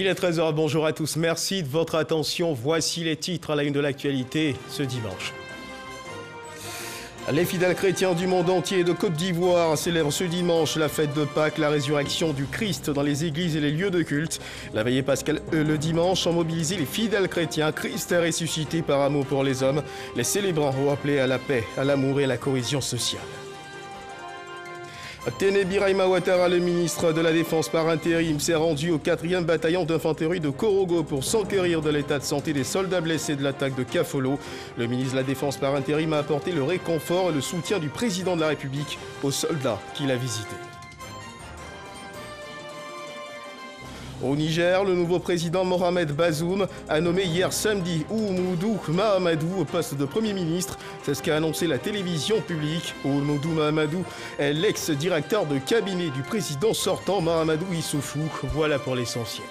Il est 13h, bonjour à tous, merci de votre attention. Voici les titres à la une de l'actualité ce dimanche. Les fidèles chrétiens du monde entier et de Côte d'Ivoire célèbrent ce dimanche la fête de Pâques, la résurrection du Christ dans les églises et les lieux de culte. La veillée pascale le dimanche ont mobilisé les fidèles chrétiens. Christ est ressuscité par amour pour les hommes. Les célébrants ont appelé à la paix, à l'amour et à la cohésion sociale. Téné Birahima Ouattara, le ministre de la Défense par intérim, s'est rendu au 4e bataillon d'infanterie de Korhogo pour s'enquérir de l'état de santé des soldats blessés de l'attaque de Kafolo. Le ministre de la Défense par intérim a apporté le réconfort et le soutien du président de la République aux soldats qu'il a visités. Au Niger, le nouveau président Mohamed Bazoum a nommé hier samedi Ouhoumoudou Mahamadou au poste de Premier ministre. C'est ce qu'a annoncé la télévision publique. Ouhoumoudou Mahamadou est l'ex-directeur de cabinet du président sortant Mahamadou Issoufou. Voilà pour l'essentiel.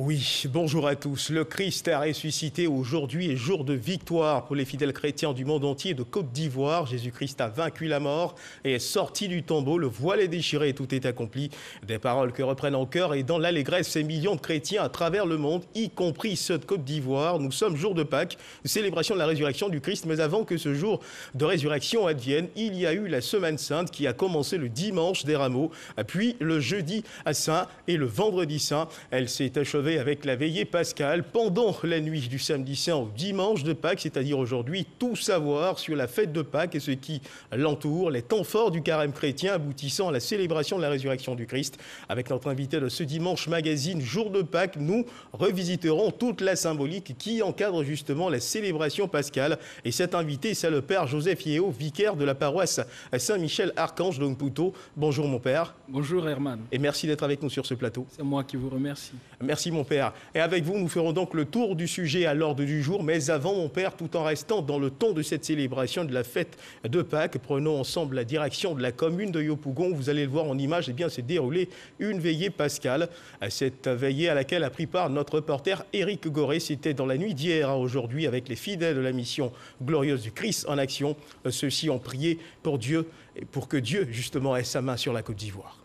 Oui, bonjour à tous. Le Christ a ressuscité aujourd'hui et jour de victoire pour les fidèles chrétiens du monde entier de Côte d'Ivoire. Jésus-Christ a vaincu la mort et est sorti du tombeau. Le voile est déchiré et tout est accompli. Des paroles que reprennent en chœur et dans l'allégresse ces millions de chrétiens à travers le monde, y compris ceux de Côte d'Ivoire. Nous sommes jour de Pâques, célébration de la résurrection du Christ. Mais avant que ce jour de résurrection advienne, il y a eu la Semaine Sainte qui a commencé le dimanche des Rameaux, puis le jeudi à Saint et le vendredi Saint. Elle s'est achevée avec la veillée pascale. Pendant la nuit du samedi saint au dimanche de Pâques, c'est-à-dire aujourd'hui, tout savoir sur la fête de Pâques et ce qui l'entoure, les temps forts du carême chrétien aboutissant à la célébration de la résurrection du Christ. Avec notre invité de ce dimanche magazine Jour de Pâques, nous revisiterons toute la symbolique qui encadre justement la célébration pascale. Et cet invité, c'est le père Joseph Yeo, vicaire de la paroisse Saint-Michel-Archange d'Ompouto. Bonjour mon père. Bonjour Herman. Et merci d'être avec nous sur ce plateau. C'est moi qui vous remercie. Merci mon père. Et avec vous, nous ferons donc le tour du sujet à l'ordre du jour. Mais avant, mon père, tout en restant dans le ton de cette célébration de la fête de Pâques, prenons ensemble la direction de la commune de Yopougon. Vous allez le voir en images, eh bien, s'est déroulée une veillée pascale. Cette veillée à laquelle a pris part notre reporter Éric Goré. C'était dans la nuit d'hier à aujourd'hui avec les fidèles de la mission glorieuse du Christ en action. Ceux-ci ont prié pour Dieu et pour que Dieu, justement, ait sa main sur la Côte d'Ivoire.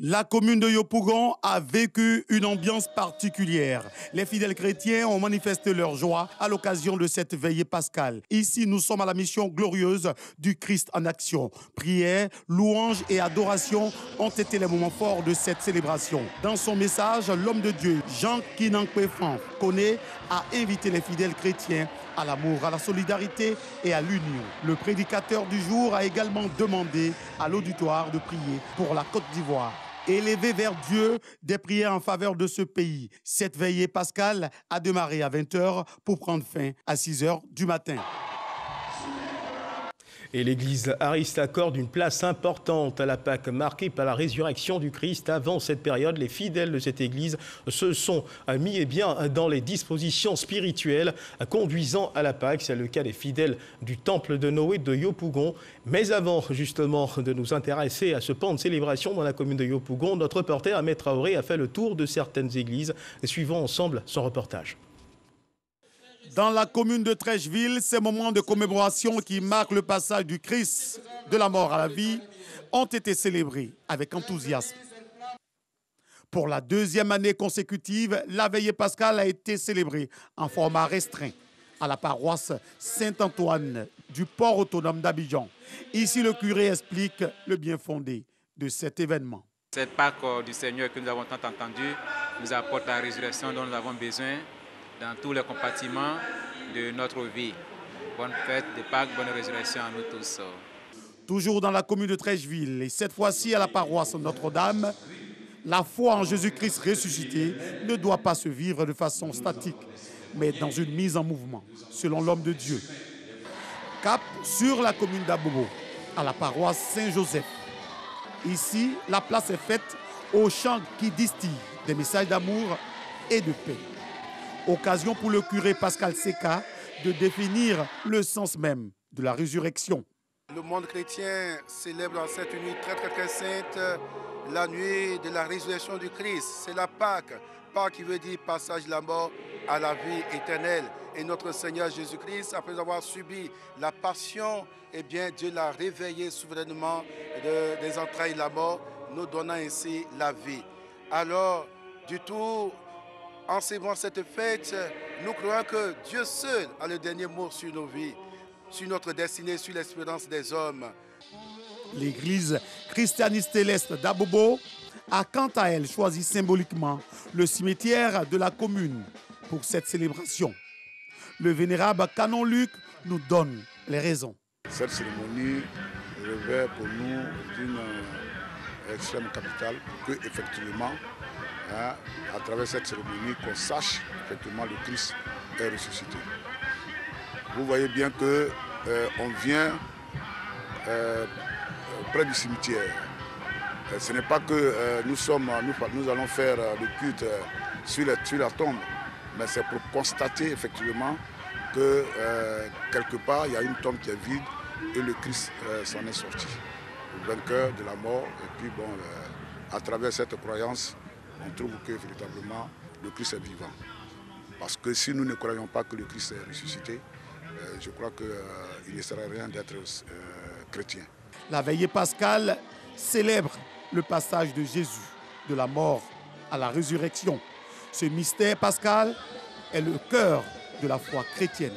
La commune de Yopougon a vécu une ambiance particulière. Les fidèles chrétiens ont manifesté leur joie à l'occasion de cette veillée pascale. Ici, nous sommes à la mission glorieuse du Christ en action. Prière, louange et adoration ont été les moments forts de cette célébration. Dans son message, l'homme de Dieu, Jean Kinan Kuefan, a invité les fidèles chrétiens à l'amour, à la solidarité et à l'union. Le prédicateur du jour a également demandé à l'auditoire de prier pour la Côte d'Ivoire. Élever vers Dieu des prières en faveur de ce pays. Cette veillée pascale a démarré à 20h pour prendre fin à 6h du matin. Et l'église Ariste accorde une place importante à la Pâque marquée par la résurrection du Christ. Avant cette période, les fidèles de cette église se sont mis dans les dispositions spirituelles conduisant à la Pâque. C'est le cas des fidèles du temple de Noé de Yopougon. Mais avant justement de nous intéresser à ce pan de célébration dans la commune de Yopougon, notre reporter Amé Traoré a fait le tour de certaines églises. Suivons ensemble son reportage. Dans la commune de Treichville, ces moments de commémoration qui marquent le passage du Christ de la mort à la vie ont été célébrés avec enthousiasme. Pour la deuxième année consécutive, la veillée pascale a été célébrée en format restreint à la paroisse Saint-Antoine du port autonome d'Abidjan. Ici, le curé explique le bien fondé de cet événement. Cette Pâque du Seigneur que nous avons tant entendue nous apporte la résurrection dont nous avons besoin dans tous les compartiments de notre vie. Bonne fête de Pâques, bonne résurrection à nous tous. Toujours dans la commune de Treichville, et cette fois-ci à la paroisse Notre-Dame, la foi en Jésus-Christ ressuscité ne doit pas se vivre de façon statique, mais dans une mise en mouvement, selon l'homme de Dieu. Cap sur la commune d'Abobo, à la paroisse Saint-Joseph. Ici, la place est faite aux chants qui distillent des messages d'amour et de paix. Occasion pour le curé Pascal Seka de définir le sens même de la résurrection. Le monde chrétien célèbre en cette nuit très sainte la nuit de la résurrection du Christ. C'est la Pâque. Pâque qui veut dire passage de la mort à la vie éternelle. Et notre Seigneur Jésus-Christ, après avoir subi la passion, eh bien Dieu l'a réveillé souverainement des entrailles de la mort. nous donnant ainsi la vie. Alors, du tout, en célébrant cette fête, nous croyons que Dieu seul a le dernier mot sur nos vies, sur notre destinée, sur l'espérance des hommes. L'église christianiste céleste d'Abobo a quant à elle choisi symboliquement le cimetière de la commune pour cette célébration. Le vénérable canon Luc nous donne les raisons. Cette cérémonie revêt pour nous d'une extrême capitale que, effectivement, hein, à travers cette cérémonie, qu'on sache effectivement le Christ est ressuscité. Vous voyez bien que on vient près du cimetière. Ce n'est pas que nous allons faire le culte sur la tombe, mais c'est pour constater effectivement que quelque part il y a une tombe qui est vide et le Christ s'en est sorti, le vainqueur de la mort. Et puis bon, à travers cette croyance, on trouve que véritablement le Christ est vivant. Parce que si nous ne croyons pas que le Christ est ressuscité, je crois qu'il ne sert à rien d'être chrétien. La veillée pascale célèbre le passage de Jésus de la mort à la résurrection. Ce mystère pascal est le cœur de la foi chrétienne.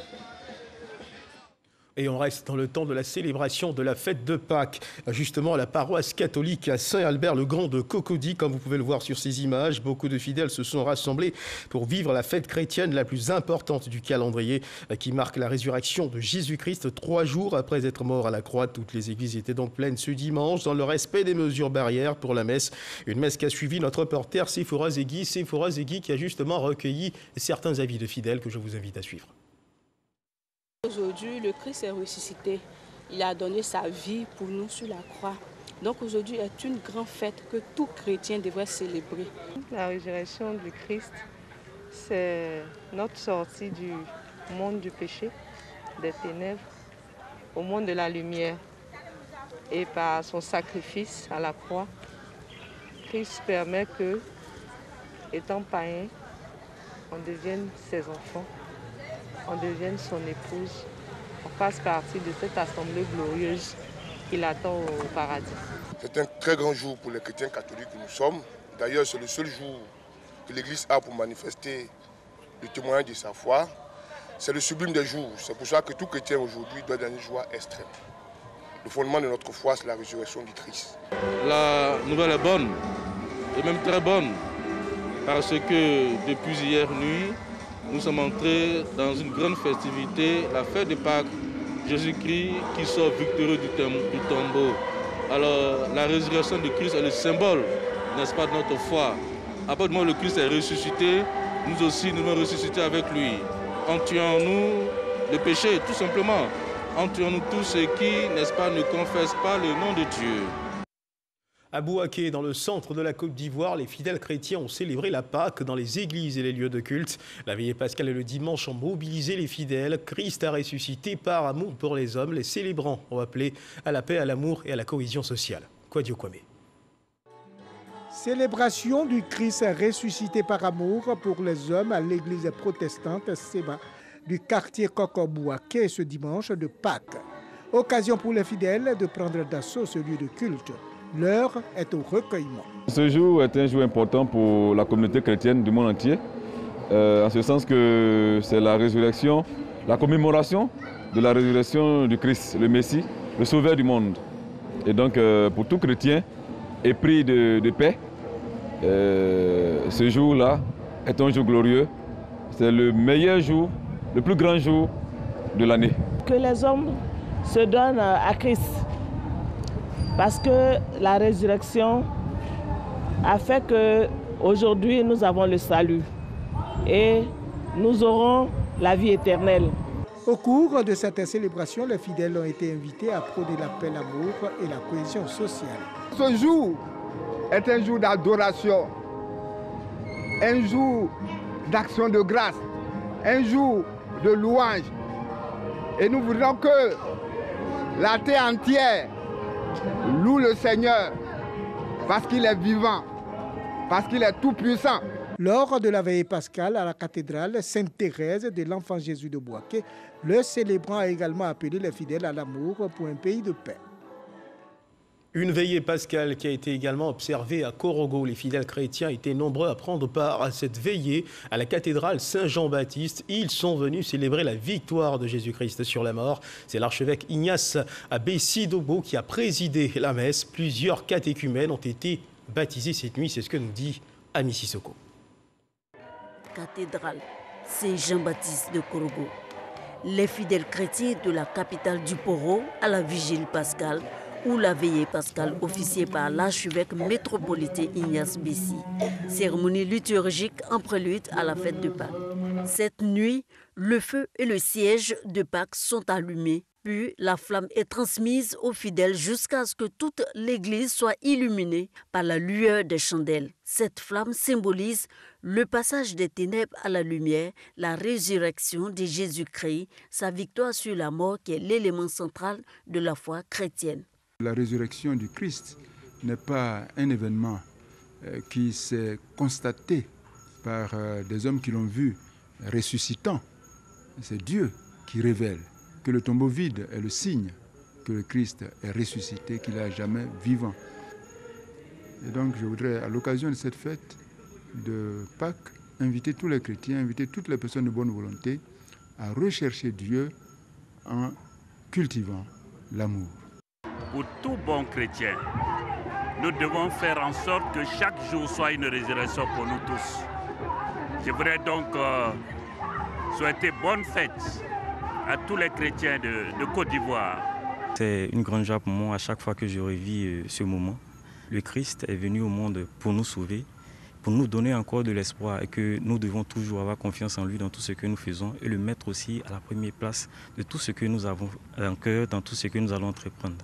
Et on reste dans le temps de la célébration de la fête de Pâques. Justement, la paroisse catholique à Saint-Albert-le-Grand de Cocody, comme vous pouvez le voir sur ces images, beaucoup de fidèles se sont rassemblés pour vivre la fête chrétienne la plus importante du calendrier, qui marque la résurrection de Jésus-Christ 3 jours après être mort à la croix. Toutes les églises étaient donc pleines ce dimanche, dans le respect des mesures barrières pour la messe. Une messe qui a suivi notre reporter Sephora Zegui. Sephora Zegui qui a justement recueilli certains avis de fidèles que je vous invite à suivre. Aujourd'hui, le Christ est ressuscité. Il a donné sa vie pour nous sur la croix. Donc aujourd'hui est une grande fête que tout chrétien devrait célébrer. La résurrection du Christ, c'est notre sortie du monde du péché, des ténèbres, au monde de la lumière. Et par son sacrifice à la croix, Christ permet que, étant païen, on devienne ses enfants. On devienne son épouse, on fasse partie de cette assemblée glorieuse qui l'attend au paradis. C'est un très grand jour pour les chrétiens catholiques que nous sommes. D'ailleurs, c'est le seul jour que l'Église a pour manifester le témoignage de sa foi. C'est le sublime des jours. C'est pour ça que tout chrétien aujourd'hui doit donner une joie extrême. Le fondement de notre foi, c'est la résurrection du Christ. La nouvelle est bonne, et même très bonne, parce que depuis hier nuit, nous sommes entrés dans une grande festivité, la fête de Pâques, Jésus-Christ qui sort victorieux du tombeau. Alors la résurrection du Christ est le symbole, n'est-ce pas, de notre foi. À partir du moment où le Christ est ressuscité, nous aussi nous devons ressusciter avec lui. En tuant nous le péché, tout simplement. En tuant nous tous ceux qui, n'est-ce pas, ne confessent pas le nom de Dieu. À Bouaké, dans le centre de la Côte d'Ivoire, les fidèles chrétiens ont célébré la Pâque dans les églises et les lieux de culte. La veillée pascale et le dimanche ont mobilisé les fidèles. Christ a ressuscité par amour pour les hommes. Les célébrants ont appelé à la paix, à l'amour et à la cohésion sociale. Kouadio Kouame. Célébration du Christ ressuscité par amour pour les hommes à l'église protestante Séba du quartier Kokobouaké ce dimanche de Pâques. Occasion pour les fidèles de prendre d'assaut ce lieu de culte. L'heure est au recueillement. Ce jour est un jour important pour la communauté chrétienne du monde entier, en ce sens que c'est la résurrection, la commémoration de la résurrection du Christ, le Messie, le Sauveur du monde. Et donc pour tout chrétien épris de paix, ce jour-là est un jour glorieux. C'est le meilleur jour, le plus grand jour de l'année. Que les hommes se donnent à Christ. Parce que la résurrection a fait qu'aujourd'hui, nous avons le salut et nous aurons la vie éternelle. Au cours de cette célébration, les fidèles ont été invités à prôner la paix, l'amour et la cohésion sociale. Ce jour est un jour d'adoration, un jour d'action de grâce, un jour de louange. Et nous voulons que la terre entière loue le Seigneur parce qu'il est vivant, parce qu'il est tout puissant. Lors de la veillée pascale à la cathédrale Sainte-Thérèse de l'Enfant Jésus de Bouaké, le célébrant a également appelé les fidèles à l'amour pour un pays de paix. Une veillée pascale qui a été également observée à Korhogo. Les fidèles chrétiens étaient nombreux à prendre part à cette veillée à la cathédrale Saint-Jean-Baptiste. Ils sont venus célébrer la victoire de Jésus-Christ sur la mort. C'est l'archevêque Ignace Abbé Sidobo qui a présidé la messe. Plusieurs catéchumènes ont été baptisés cette nuit. C'est ce que nous dit Ami Sissoko. Cathédrale Saint-Jean-Baptiste de Korhogo. Les fidèles chrétiens de la capitale du Poro à la vigile pascale où la veillée pascale officiée par l'archevêque métropolitain Ignace Bessi. Cérémonie liturgique en prélude à la fête de Pâques. Cette nuit, le feu et le siège de Pâques sont allumés, puis la flamme est transmise aux fidèles jusqu'à ce que toute l'église soit illuminée par la lueur des chandelles. Cette flamme symbolise le passage des ténèbres à la lumière, la résurrection de Jésus-Christ, sa victoire sur la mort qui est l'élément central de la foi chrétienne. La résurrection du Christ n'est pas un événement qui s'est constaté par des hommes qui l'ont vu ressuscitant. C'est Dieu qui révèle que le tombeau vide est le signe que le Christ est ressuscité, qu'il n'est jamais vivant. Et donc je voudrais, à l'occasion de cette fête de Pâques, inviter tous les chrétiens, inviter toutes les personnes de bonne volonté à rechercher Dieu en cultivant l'amour. Pour tout bon chrétien, nous devons faire en sorte que chaque jour soit une résurrection pour nous tous. Je voudrais donc souhaiter bonne fête à tous les chrétiens de Côte d'Ivoire. C'est une grande joie pour moi à chaque fois que je revis ce moment. Le Christ est venu au monde pour nous sauver, pour nous donner encore de l'espoir et que nous devons toujours avoir confiance en lui dans tout ce que nous faisons et le mettre aussi à la première place de tout ce que nous avons en cœur, dans tout ce que nous allons entreprendre.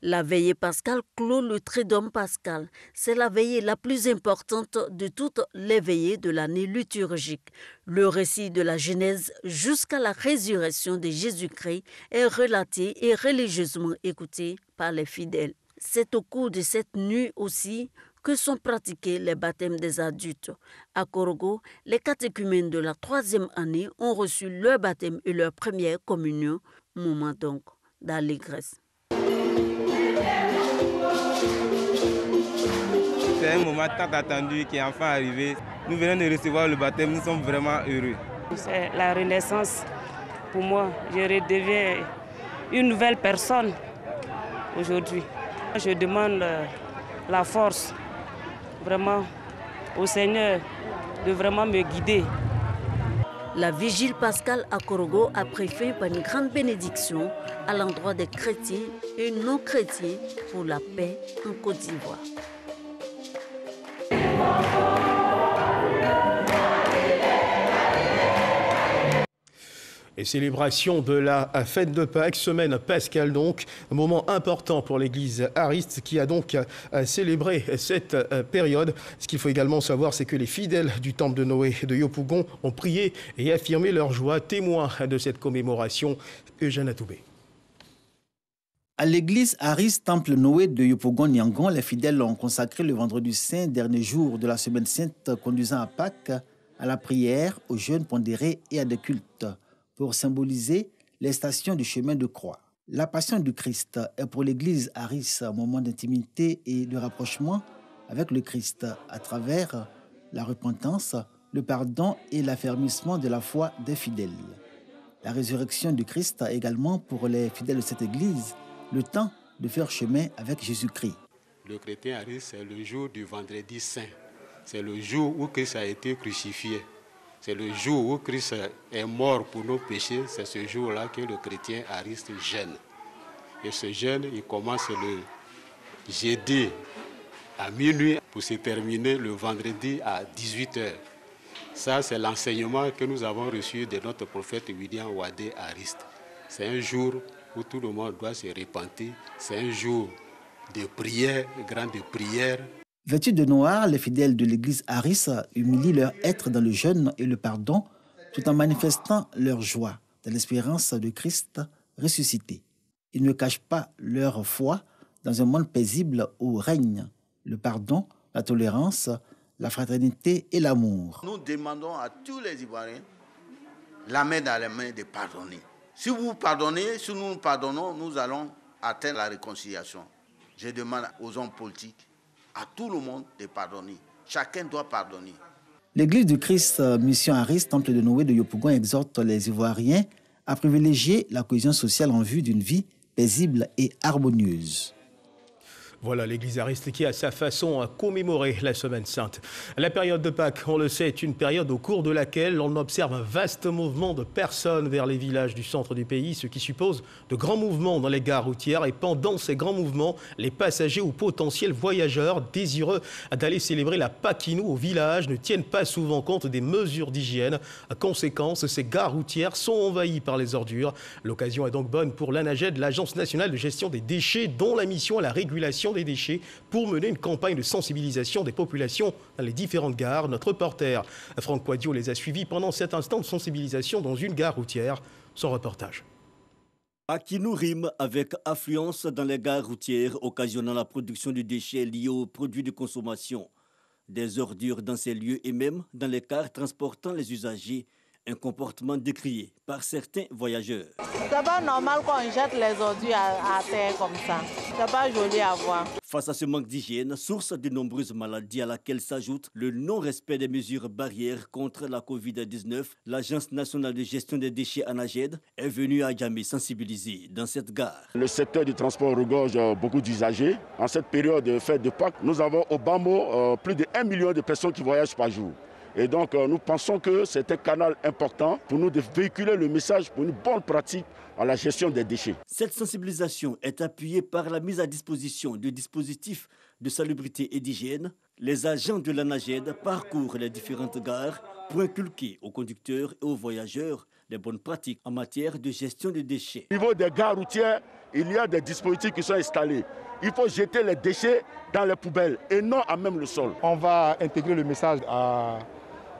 La veillée pascale clôt le Triduum pascal. C'est la veillée la plus importante de toutes les veillées de l'année liturgique. Le récit de la Genèse jusqu'à la résurrection de Jésus-Christ est relaté et religieusement écouté par les fidèles. C'est au cours de cette nuit aussi que sont pratiqués les baptêmes des adultes. À Korhogo, les catéchumènes de la 3e année ont reçu leur baptême et leur première communion. Moment donc d'allégresse. C'est un moment tant attendu qui est enfin arrivé. Nous venons de recevoir le baptême, nous sommes vraiment heureux. C'est la renaissance pour moi. Je redeviens une nouvelle personne aujourd'hui. Je demande la force vraiment au Seigneur de vraiment me guider. La vigile pascale à Korhogo a pris fin par une grande bénédiction à l'endroit des chrétiens et non-chrétiens pour la paix en Côte d'Ivoire. Et célébration de la fête de Pâques, semaine pascale donc, moment important pour l'église Ariste qui a donc célébré cette période. Ce qu'il faut également savoir, c'est que les fidèles du temple de Noé de Yopougon ont prié et affirmé leur joie, témoin de cette commémoration. Eugène Atoubé. À l'église Ariste, temple Noé de Yopougon-Niangon, les fidèles ont consacré le vendredi saint, dernier jour de la semaine sainte conduisant à Pâques, à la prière, aux jeûnes pondérés et à des cultes, pour symboliser les stations du chemin de croix. La passion du Christ est pour l'église Ariste un moment d'intimité et de rapprochement avec le Christ à travers la repentance, le pardon et l'affermissement de la foi des fidèles. La résurrection du Christ également pour les fidèles de cette église, le temps de faire chemin avec Jésus-Christ. Le chrétien Ariste, c'est le jour du vendredi saint. C'est le jour où Christ a été crucifié. C'est le jour où Christ est mort pour nos péchés, c'est ce jour-là que le chrétien Ariste jeûne. Et ce jeûne, il commence le jeudi à minuit pour se terminer le vendredi à 18 h. Ça, c'est l'enseignement que nous avons reçu de notre prophète William Ouadé Ariste. C'est un jour où tout le monde doit se repentir. C'est un jour de prière, grande prière. Vêtus de noir, les fidèles de l'église Ariste humilient leur être dans le jeûne et le pardon, tout en manifestant leur joie dans l'espérance de Christ ressuscité. Ils ne cachent pas leur foi dans un monde paisible où règne le pardon, la tolérance, la fraternité et l'amour. Nous demandons à tous les Ivoiriens la main dans la main de pardonner. Si vous pardonnez, si nous pardonnons, nous allons atteindre la réconciliation. Je demande aux hommes politiques, à tout le monde, de pardonner. Chacun doit pardonner. L'Église du Christ Mission Ariste, temple de Noé de Yopougon, exhorte les Ivoiriens à privilégier la cohésion sociale en vue d'une vie paisible et harmonieuse. Voilà, l'église Ariste qui, à sa façon, a commémoré la Semaine Sainte. La période de Pâques, on le sait, est une période au cours de laquelle on observe un vaste mouvement de personnes vers les villages du centre du pays, ce qui suppose de grands mouvements dans les gares routières. Et pendant ces grands mouvements, les passagers ou potentiels voyageurs désireux d'aller célébrer la Pâquinou au village ne tiennent pas souvent compte des mesures d'hygiène. Conséquence, ces gares routières sont envahies par les ordures. L'occasion est donc bonne pour l'ANAGED, l'Agence nationale de gestion des déchets, dont la mission est la régulation des déchets, pour mener une campagne de sensibilisation des populations dans les différentes gares. Notre reporter Franck Quadio les a suivis pendant cet instant de sensibilisation dans une gare routière. Son reportage. Pâquinou rime avec affluence dans les gares routières, occasionnant la production de déchets liés aux produits de consommation. Des ordures dans ces lieux et même dans les cars transportant les usagers. Un comportement décrié par certains voyageurs. C'est pas normal qu'on jette les ordures à terre comme ça. C'est pas joli à voir. Face à ce manque d'hygiène, source de nombreuses maladies à laquelle s'ajoute le non-respect des mesures barrières contre la COVID-19, l'Agence nationale de gestion des déchets ANAGED est venue à Yamé sensibiliser dans cette gare. Le secteur du transport regorge beaucoup d'usagers. En cette période de fête de Pâques, nous avons au bas mot plus de 1 million de personnes qui voyagent par jour. Et donc, nous pensons que c'est un canal important pour nous de véhiculer le message pour une bonne pratique à la gestion des déchets. Cette sensibilisation est appuyée par la mise à disposition de dispositifs de salubrité et d'hygiène. Les agents de l'ANAGED parcourent les différentes gares pour inculquer aux conducteurs et aux voyageurs les bonnes pratiques en matière de gestion des déchets. Au niveau des gares routières, il y a des dispositifs qui sont installés. Il faut jeter les déchets dans les poubelles et non à même le sol. On va intégrer le message à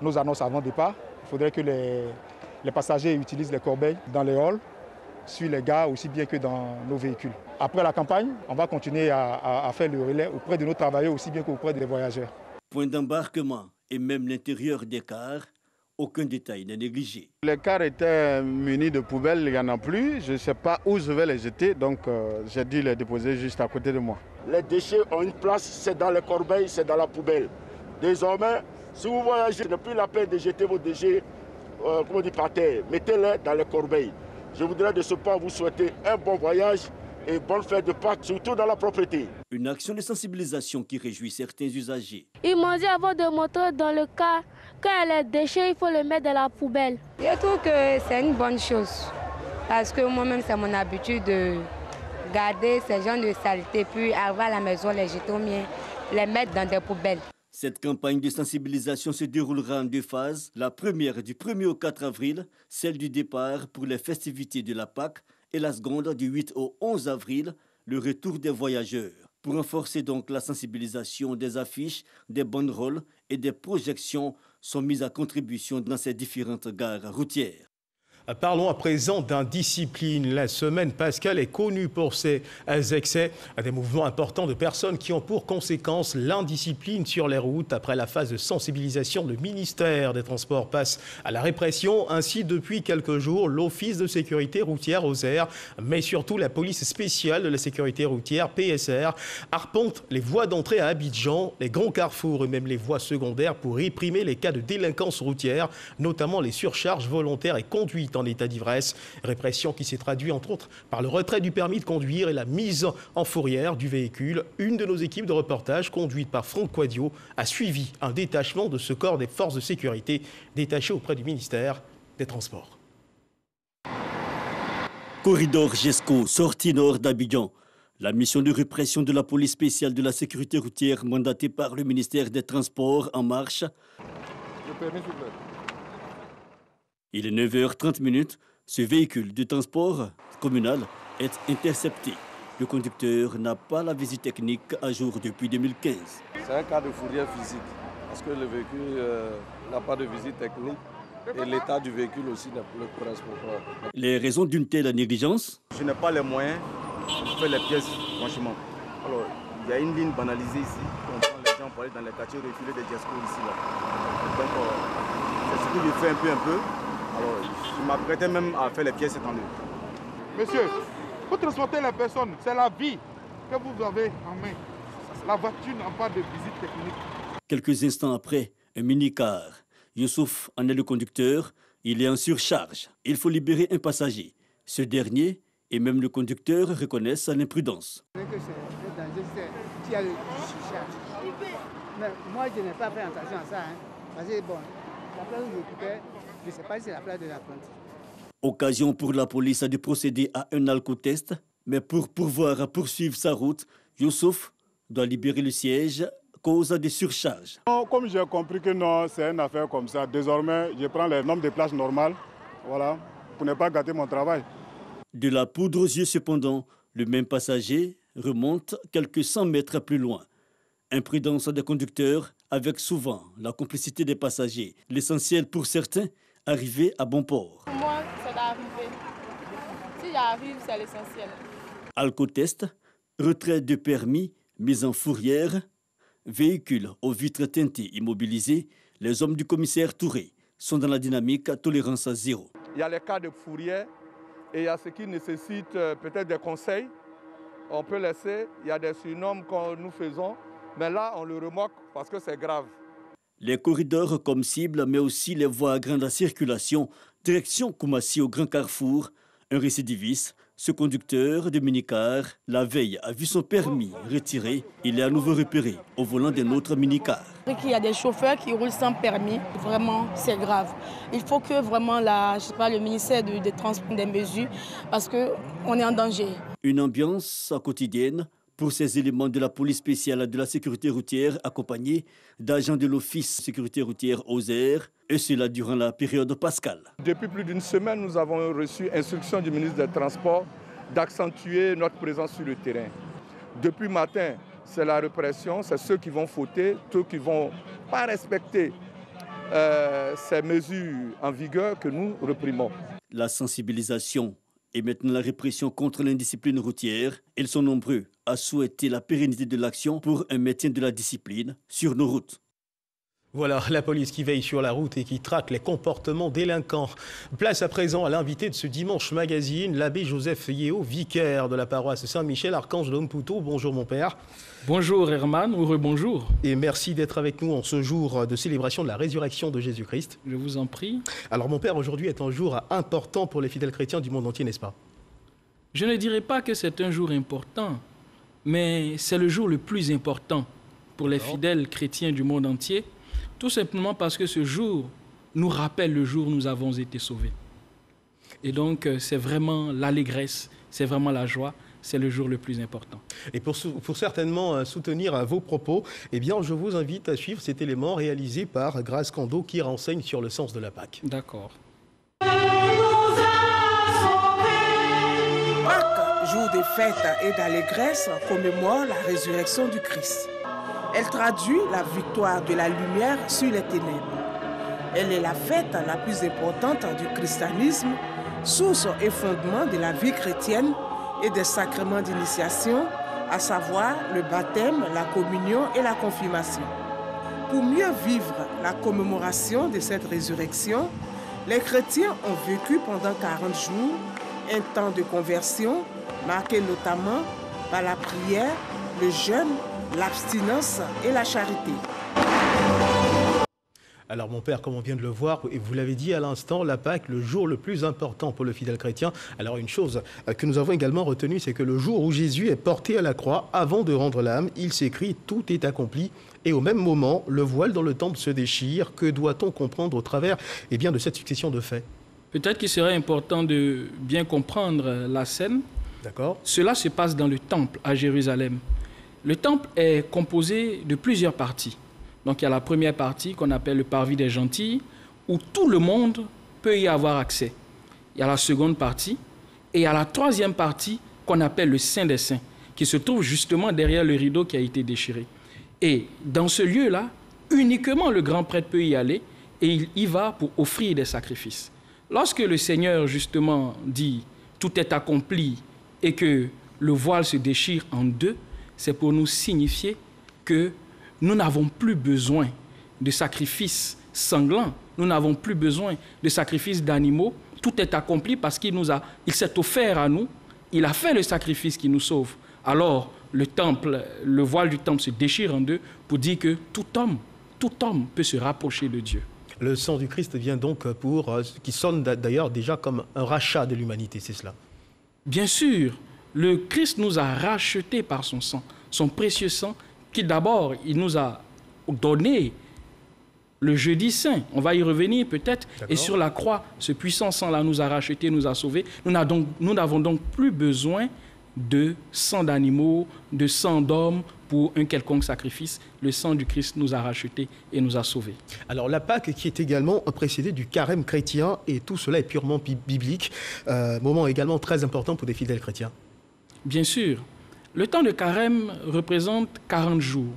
nos annonces avant départ. Il faudrait que les passagers utilisent les corbeilles dans les halls, sur les gares aussi bien que dans nos véhicules. Après la campagne, on va continuer à faire le relais auprès de nos travailleurs aussi bien qu'auprès des voyageurs. Point d'embarquement et même l'intérieur des cars, aucun détail n'est négligé. Les cars étaient munis de poubelles, il n'y en a plus. Je ne sais pas où je vais les jeter, donc j'ai dû les déposer juste à côté de moi. Les déchets ont une place, c'est dans les corbeilles, c'est dans la poubelle. Désormais, si vous voyagez, ce n'est plus la peine de jeter vos déchets par terre. Mettez-les dans les corbeilles. Je voudrais de ce point vous souhaiter un bon voyage et bonne fête de Pâques, surtout dans la propreté. Une action de sensibilisation qui réjouit certains usagers. Ils m'ont dit avant de monter dans le car, quand il y a des déchets, il faut le mettre dans la poubelle. Je trouve que c'est une bonne chose, parce que moi-même, c'est mon habitude de garder ces gens de saleté, puis avoir à la maison les jeter au mien, les mettre dans des poubelles. Cette campagne de sensibilisation se déroulera en deux phases. La première du 1er au 4 avril, celle du départ pour les festivités de la Pâques, et la seconde du 8 au 11 avril, le retour des voyageurs. Pour renforcer donc la sensibilisation, des affiches, des banderoles et des projections sont mises à contribution dans ces différentes gares routières. Parlons à présent d'indiscipline. La semaine pascale est connue pour ses excès, des mouvements importants de personnes qui ont pour conséquence l'indiscipline sur les routes. Après la phase de sensibilisation, le ministère des Transports passe à la répression. Ainsi, depuis quelques jours, l'Office de sécurité routière, OSER, mais surtout la police spéciale de la sécurité routière, PSR, arpente les voies d'entrée à Abidjan, les grands carrefours et même les voies secondaires pour réprimer les cas de délinquance routière, notamment les surcharges volontaires et conduites en état d'ivresse. Répression qui s'est traduite entre autres par le retrait du permis de conduire et la mise en fourrière du véhicule. Une de nos équipes de reportage, conduite par Franck Quadio, a suivi un détachement de ce corps des forces de sécurité détaché auprès du ministère des Transports. Corridor GESCO, sortie nord d'Abidjan. La mission de répression de la police spéciale de la sécurité routière mandatée par le ministère des Transports en marche. Le permis, s'il vous plaît. Il est 9h30, ce véhicule de transport communal est intercepté. Le conducteur n'a pas la visite technique à jour depuis 2015. C'est un cas de fourrière physique, parce que le véhicule n'a pas de visite technique et l'état du véhicule aussi ne le correspond pas. Les raisons d'une telle négligence? Je n'ai pas les moyens de faire les pièces, franchement. Alors, il y a une ligne banalisée ici, on prend les gens pour aller dans les quartiers reculés des GESCO ici. Là. Donc, c'est ce qui me fait un peu. Alors, je m'apprêtais même à faire les pièces étendues. Monsieur, vous transportez les personnes, c'est la vie. que vous avez en main. La voiture n'a pas de visite technique. Quelques instants après, un minicar. Youssouf en est le conducteur. Il est en surcharge. Il faut libérer un passager. Ce dernier et même le conducteur reconnaissent sa imprudence. Mais moi, je n'ai pas fait attention à ça. Hein. Parce que, bon, la place où j'occupais, je ne sais pas si c'est la place de l'apprenti. Occasion pour la police de procéder à un alcotest, mais pour pouvoir poursuivre sa route, Youssouf doit libérer le siège, cause des surcharges. Non, comme j'ai compris que non, c'est une affaire comme ça, désormais, je prends les nombres de places normales, voilà, pour ne pas gâter mon travail. De la poudre aux yeux cependant, le même passager remonte quelques 100 mètres plus loin. Imprudence des conducteurs, avec souvent la complicité des passagers. L'essentiel pour certains, arriver à bon port. Pour moi, c'est d'arriver. Si j'arrive, c'est l'essentiel. Alcotest, retrait de permis, mise en fourrière, véhicules aux vitres teintées immobilisés, les hommes du commissaire Touré sont dans la dynamique à tolérance à zéro. Il y a les cas de fourrière et il y a ce qui nécessite peut-être des conseils. On peut laisser, il y a des surnoms que nous faisons. Mais là, on le remorque parce que c'est grave. Les corridors comme cible, mais aussi les voies à grande circulation, direction Koumassi au Grand Carrefour. Un récidiviste, ce conducteur de minicar, la veille a vu son permis retiré. Il est à nouveau repéré au volant d'un autre minicar. Il y a des chauffeurs qui roulent sans permis. Vraiment, c'est grave. Il faut que vraiment le ministère des Transports prenne des mesures parce qu'on est en danger. Une ambiance quotidienne pour ces éléments de la police spéciale de la sécurité routière accompagnés d'agents de l'Office sécurité routière OSER, et cela durant la période pascale. Depuis plus d'une semaine, nous avons reçu instruction du ministre des Transports d'accentuer notre présence sur le terrain. Depuis matin, c'est la répression, c'est ceux qui vont fauter, ceux qui ne vont pas respecter ces mesures en vigueur que nous réprimons. La sensibilisation et maintenant la répression contre l'indiscipline routière, ils sont nombreux à souhaiter la pérennité de l'action pour un maintien de la discipline sur nos routes. Voilà la police qui veille sur la route et qui traque les comportements délinquants. Place à présent à l'invité de ce dimanche magazine, l'abbé Joseph Yeo, vicaire de la paroisse Saint-Michel-Archange d'Ompouto. Bonjour mon père. Bonjour Herman, heureux bonjour. Et merci d'être avec nous en ce jour de célébration de la résurrection de Jésus-Christ. Je vous en prie. Alors mon père, aujourd'hui est un jour important pour les fidèles chrétiens du monde entier, n'est-ce pas? Je ne dirais pas que c'est un jour important, mais c'est le jour le plus important pour les fidèles chrétiens du monde entier. Tout simplement parce que ce jour nous rappelle le jour où nous avons été sauvés. Et donc, c'est vraiment l'allégresse, c'est vraiment la joie, c'est le jour le plus important. Et pour certainement soutenir vos propos, eh bien, je vous invite à suivre cet élément réalisé par Grâce Condot qui renseigne sur le sens de la Pâque. D'accord. Pâques, jour de fête et d'allégresse, commémore la résurrection du Christ. Elle traduit la victoire de la lumière sur les ténèbres. Elle est la fête la plus importante du christianisme, source et fondement de la vie chrétienne et des sacrements d'initiation, à savoir le baptême, la communion et la confirmation. Pour mieux vivre la commémoration de cette résurrection, les chrétiens ont vécu pendant 40 jours un temps de conversion, marqué notamment par la prière, le jeûne, l'abstinence et la charité. Alors mon père, comme on vient de le voir, et vous l'avez dit à l'instant, la Pâque, le jour le plus important pour le fidèle chrétien. Alors une chose que nous avons également retenue, c'est que le jour où Jésus est porté à la croix, avant de rendre l'âme, il s'écrit « Tout est accompli ». Et au même moment, le voile dans le temple se déchire. Que doit-on comprendre au travers de cette succession de faits? Peut-être qu'il serait important de bien comprendre la scène. D'accord. Cela se passe dans le temple à Jérusalem. Le temple est composé de plusieurs parties. Donc il y a la première partie qu'on appelle le parvis des gentils, où tout le monde peut y avoir accès. Il y a la seconde partie et il y a la troisième partie qu'on appelle le Saint des Saints, qui se trouve justement derrière le rideau qui a été déchiré. Et dans ce lieu-là, uniquement le grand prêtre peut y aller et il y va pour offrir des sacrifices. Lorsque le Seigneur justement dit « tout est accompli » et que le voile se déchire en deux, c'est pour nous signifier que nous n'avons plus besoin de sacrifices sanglants, nous n'avons plus besoin de sacrifices d'animaux. Tout est accompli parce qu'il s'est offert à nous Il a fait le sacrifice qui nous sauve. Alors, le temple, le voile du temple se déchire en deux pour dire que tout homme peut se rapprocher de Dieu. Le sang du Christ vient donc pour... qui sonne d'ailleurs déjà comme un rachat de l'humanité, c'est cela? Bien sûr, le Christ nous a rachetés par son sang, son précieux sang, qui d'abord, il nous a donné le jeudi saint. On va y revenir peut-être. Et sur la croix, ce puissant sang-là nous a rachetés, nous a sauvés. Nous n'avons donc plus besoin de sang d'animaux, de sang d'hommes pour un quelconque sacrifice. Le sang du Christ nous a rachetés et nous a sauvés. Alors la Pâque qui est également précédée du carême chrétien, et tout cela est purement biblique, moment également très important pour des fidèles chrétiens. Bien sûr. Le temps de carême représente 40 jours.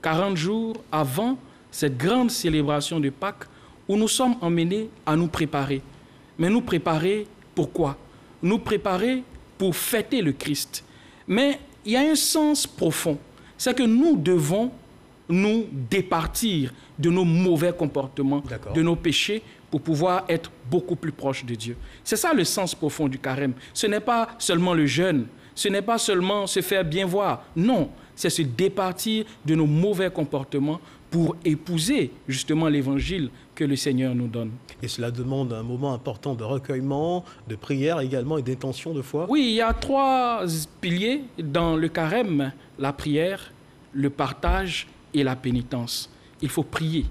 40 jours avant cette grande célébration de Pâques où nous sommes emmenés à nous préparer. Mais nous préparer pourquoi? Nous préparer pour fêter le Christ. Mais il y a un sens profond, c'est que nous devons nous départir de nos mauvais comportements, de nos péchés, pour pouvoir être beaucoup plus proche de Dieu. C'est ça le sens profond du carême. Ce n'est pas seulement le jeûne, ce n'est pas seulement se faire bien voir. Non, c'est se départir de nos mauvais comportements pour épouser justement l'évangile que le Seigneur nous donne. Et cela demande un moment important de recueillement, de prière également et d'intention de foi. Oui, il y a trois piliers dans le carême, la prière, le partage et la pénitence. Il faut prier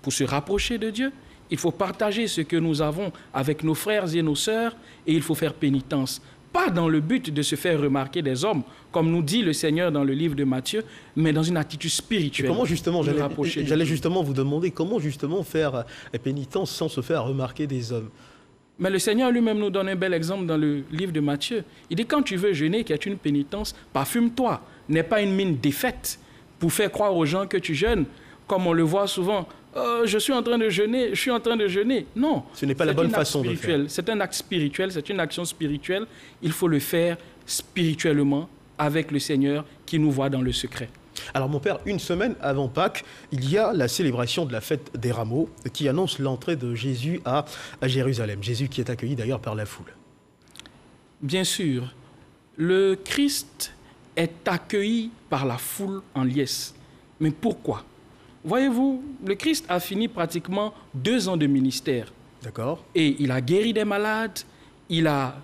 pour se rapprocher de Dieu, il faut partager ce que nous avons avec nos frères et nos sœurs et il faut faire pénitence. Pas dans le but de se faire remarquer des hommes, comme nous dit le Seigneur dans le livre de Matthieu, mais dans une attitude spirituelle. Et comment justement, j'allais justement vous demander, comment justement faire la pénitence sans se faire remarquer des hommes? Mais le Seigneur lui-même nous donne un bel exemple dans le livre de Matthieu. Il dit, quand tu veux jeûner, qu'il y a une pénitence, parfume-toi, n'aie pas une mine défaite pour faire croire aux gens que tu jeûnes, comme on le voit souvent. Je suis en train de jeûner, je suis en train de jeûner. Non. Ce n'est pas la bonne façon de faire. C'est un acte spirituel, c'est une action spirituelle. Il faut le faire spirituellement avec le Seigneur qui nous voit dans le secret. Alors mon père, une semaine avant Pâques, il y a la célébration de la fête des rameaux qui annonce l'entrée de Jésus à Jérusalem. Jésus qui est accueilli d'ailleurs par la foule. Bien sûr, le Christ est accueilli par la foule en liesse. Mais pourquoi ? Voyez-vous, le Christ a fini pratiquement 2 ans de ministère. D'accord. Et il a guéri des malades, il a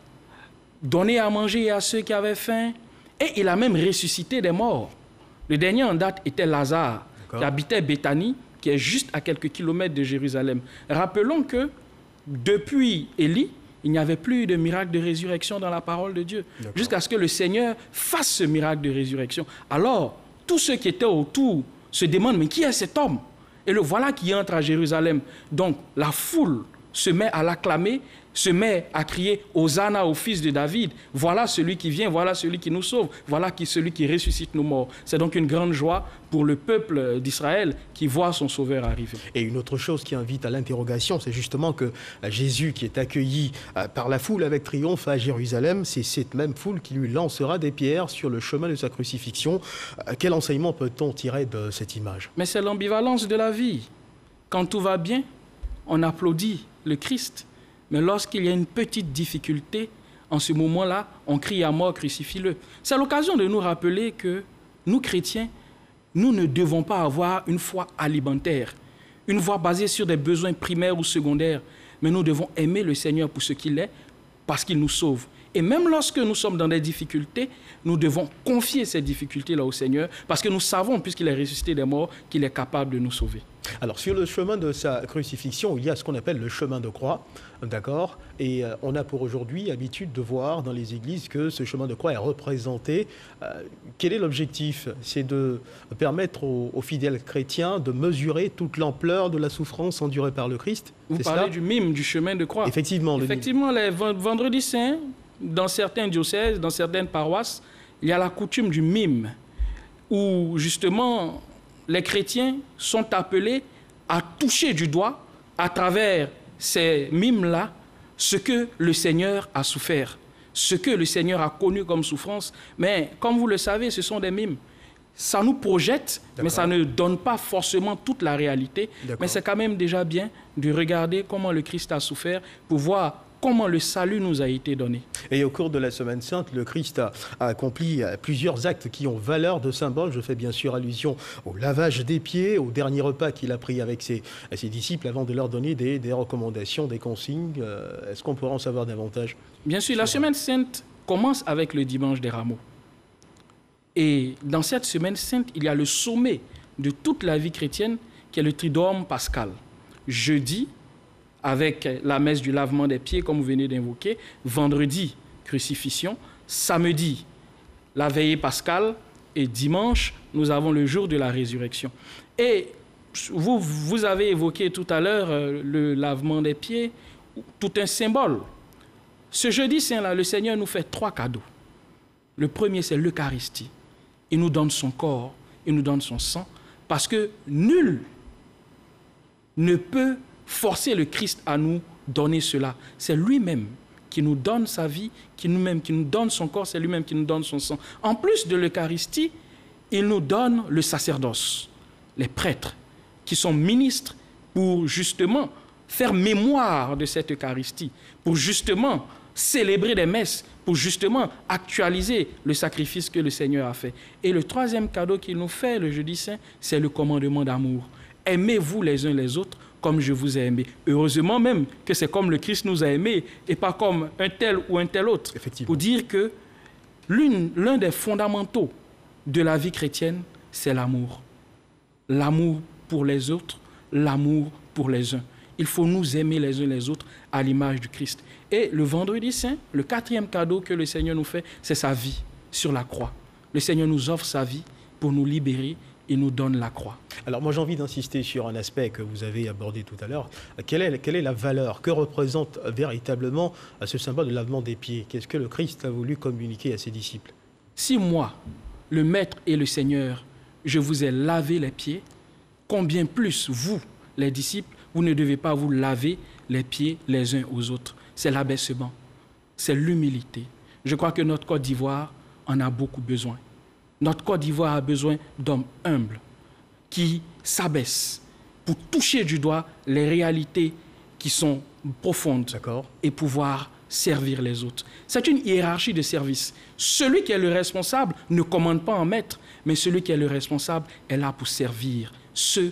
donné à manger à ceux qui avaient faim, et il a même ressuscité des morts. Le dernier en date était Lazare, qui habitait Béthanie, qui est juste à quelques kilomètres de Jérusalem. Rappelons que depuis Élie, il n'y avait plus de miracle de résurrection dans la parole de Dieu, jusqu'à ce que le Seigneur fasse ce miracle de résurrection. Alors, tous ceux qui étaient autour se demande, mais qui est cet homme? Et le voilà qui entre à Jérusalem. Donc, la foule se met à l'acclamer, se met à crier « Hosanna au fils de David !» Voilà celui qui vient, voilà celui qui nous sauve, voilà celui qui ressuscite nos morts. C'est donc une grande joie pour le peuple d'Israël qui voit son Sauveur arriver. Et une autre chose qui invite à l'interrogation, c'est justement que Jésus qui est accueilli par la foule avec triomphe à Jérusalem, c'est cette même foule qui lui lancera des pierres sur le chemin de sa crucifixion. Quel enseignement peut-on tirer de cette image? Mais c'est l'ambivalence de la vie. Quand tout va bien, on applaudit le Christ. Mais lorsqu'il y a une petite difficulté, en ce moment-là, on crie à mort, crucifie-le. C'est l'occasion de nous rappeler que nous, chrétiens, nous ne devons pas avoir une foi alimentaire, une foi basée sur des besoins primaires ou secondaires, mais nous devons aimer le Seigneur pour ce qu'il est, parce qu'il nous sauve. Et même lorsque nous sommes dans des difficultés, nous devons confier ces difficultés-là au Seigneur, parce que nous savons, puisqu'il est ressuscité des morts, qu'il est capable de nous sauver. Alors, sur le chemin de sa crucifixion, il y a ce qu'on appelle le chemin de croix, d'accord? Et on a pour aujourd'hui l'habitude de voir dans les églises que ce chemin de croix est représenté. Quel est l'objectif? C'est de permettre aux fidèles chrétiens de mesurer toute l'ampleur de la souffrance endurée par le Christ. Vous parlez du mime, du chemin de croix. Effectivement. Effectivement, le vendredi saint, dans certains diocèses, dans certaines paroisses, il y a la coutume du mime, où justement les chrétiens sont appelés à toucher du doigt, à travers ces mimes-là, ce que le Seigneur a souffert, ce que le Seigneur a connu comme souffrance. Mais comme vous le savez, ce sont des mimes. Ça nous projette, mais ça ne donne pas forcément toute la réalité. Mais c'est quand même déjà bien de regarder comment le Christ a souffert pour voir comment le salut nous a été donné. Et au cours de la Semaine Sainte, le Christ a accompli plusieurs actes qui ont valeur de symbole. Je fais bien sûr allusion au lavage des pieds, au dernier repas qu'il a pris avec ses disciples avant de leur donner des recommandations, des consignes. Est-ce qu'on pourra en savoir davantage? Bien sûr, la Semaine Sainte commence avec le dimanche des Rameaux. Et dans cette Semaine Sainte, il y a le sommet de toute la vie chrétienne qui est le Triduum pascal. Jeudi, avec la messe du lavement des pieds, comme vous venez d'invoquer, vendredi, crucifixion, samedi, la veillée pascale, et dimanche, nous avons le jour de la résurrection. Et vous avez évoqué tout à l'heure le lavement des pieds, tout un symbole. Ce jeudi saint-là, le Seigneur nous fait 3 cadeaux. Le premier, c'est l'Eucharistie. Il nous donne son corps, il nous donne son sang, parce que nul ne peut forcer le Christ à nous donner cela. C'est lui-même qui nous donne sa vie, qui nous donne son corps, c'est lui-même qui nous donne son sang. En plus de l'Eucharistie, il nous donne le sacerdoce, les prêtres, qui sont ministres pour justement faire mémoire de cette Eucharistie, pour justement célébrer des messes, pour justement actualiser le sacrifice que le Seigneur a fait. Et le troisième cadeau qu'il nous fait le jeudi saint, c'est le commandement d'amour. Aimez-vous les uns les autres comme je vous ai aimé. Heureusement même que c'est comme le Christ nous a aimés et pas comme un tel ou un tel autre. Pour dire que l'un des fondamentaux de la vie chrétienne, c'est l'amour. L'amour pour les autres, l'amour pour les uns. Il faut nous aimer les uns les autres à l'image du Christ. Et le vendredi saint, le 4e cadeau que le Seigneur nous fait, c'est sa vie sur la croix. Le Seigneur nous offre sa vie pour nous libérer. Il nous donne la croix. Alors moi j'ai envie d'insister sur un aspect que vous avez abordé tout à l'heure. Quelle est la valeur? Que représente véritablement ce symbole de lavement des pieds? Qu'est-ce que le Christ a voulu communiquer à ses disciples? Si moi, le Maître et le Seigneur, je vous ai lavé les pieds, combien plus vous, les disciples, vous ne devez pas vous laver les pieds les uns aux autres. C'est l'abaissement, c'est l'humilité. Je crois que notre Côte d'Ivoire en a beaucoup besoin. Notre Côte d'Ivoire a besoin d'hommes humbles qui s'abaissent pour toucher du doigt les réalités qui sont profondes et pouvoir servir les autres. C'est une hiérarchie de service. Celui qui est le responsable ne commande pas en maître, mais celui qui est le responsable est là pour servir ceux,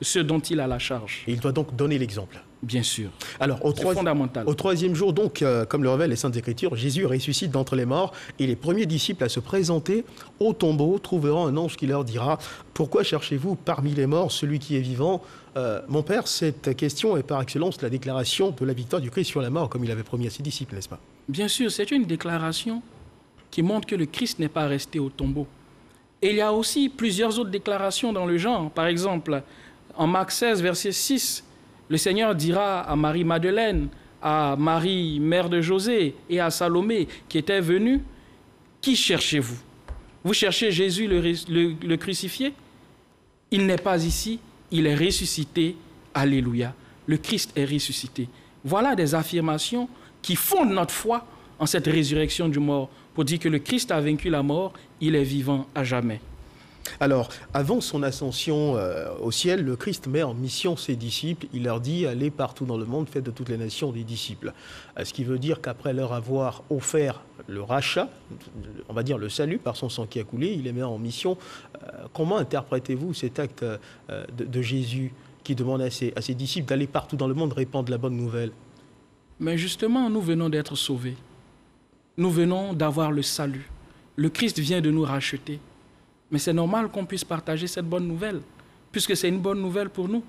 ceux dont il a la charge. Et il doit donc donner l'exemple. Bien sûr. Alors, au troisième jour, donc, comme le révèlent les Saintes Écritures, Jésus ressuscite d'entre les morts et les premiers disciples à se présenter au tombeau trouveront un ange qui leur dira « Pourquoi cherchez-vous parmi les morts celui qui est vivant ?» Mon père, cette question est par excellence la déclaration de la victoire du Christ sur la mort, comme il avait promis à ses disciples, n'est-ce pas? Bien sûr, c'est une déclaration qui montre que le Christ n'est pas resté au tombeau. Et il y a aussi plusieurs autres déclarations dans le genre. Par exemple, en Marc 16, verset 6, le Seigneur dira à Marie-Madeleine, à Marie, mère de José, et à Salomé, qui étaient venus, « Qui cherchez-vous? Vous cherchez Jésus le crucifié? Il n'est pas ici, il est ressuscité. Alléluia. Le Christ est ressuscité. » Voilà des affirmations qui fondent notre foi en cette résurrection du mort, pour dire que le Christ a vaincu la mort, il est vivant à jamais. Alors, avant son ascension au ciel, le Christ met en mission ses disciples. Il leur dit « Allez partout dans le monde, faites de toutes les nations des disciples ». Ce qui veut dire qu'après leur avoir offert le rachat, on va dire le salut par son sang qui a coulé, il les met en mission. Comment interprétez-vous cet acte de Jésus qui demande à ses disciples d'aller partout dans le monde répandre la bonne nouvelle? Mais justement, nous venons d'être sauvés. Nous venons d'avoir le salut. Le Christ vient de nous racheter. Mais c'est normal qu'on puisse partager cette bonne nouvelle, puisque c'est une bonne nouvelle pour nous.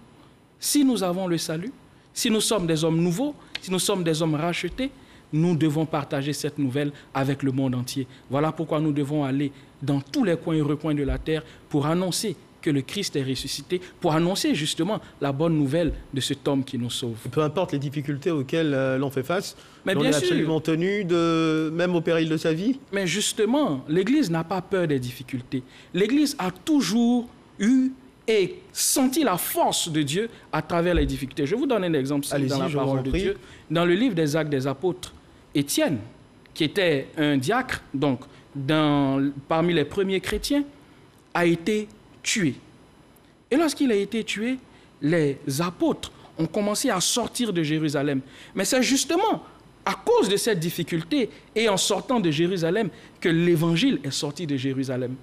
Si nous avons le salut, si nous sommes des hommes nouveaux, si nous sommes des hommes rachetés, nous devons partager cette nouvelle avec le monde entier. Voilà pourquoi nous devons aller dans tous les coins et recoins de la terre pour annoncer que le Christ est ressuscité, pour annoncer justement la bonne nouvelle de cet homme qui nous sauve. Peu importe les difficultés auxquelles l'on fait face, mais on est absolument tenu, même au péril de sa vie. Mais justement, l'Église n'a pas peur des difficultés. L'Église a toujours eu et senti la force de Dieu à travers les difficultés. Je vous donne un exemple dans la parole de Dieu. Dans le livre des Actes des Apôtres, Étienne, qui était un diacre, donc parmi les premiers chrétiens, a été tué. Et lorsqu'il a été tué, les apôtres ont commencé à sortir de Jérusalem. Mais c'est justement à cause de cette difficulté et en sortant de Jérusalem que l'Évangile est sorti de Jérusalem.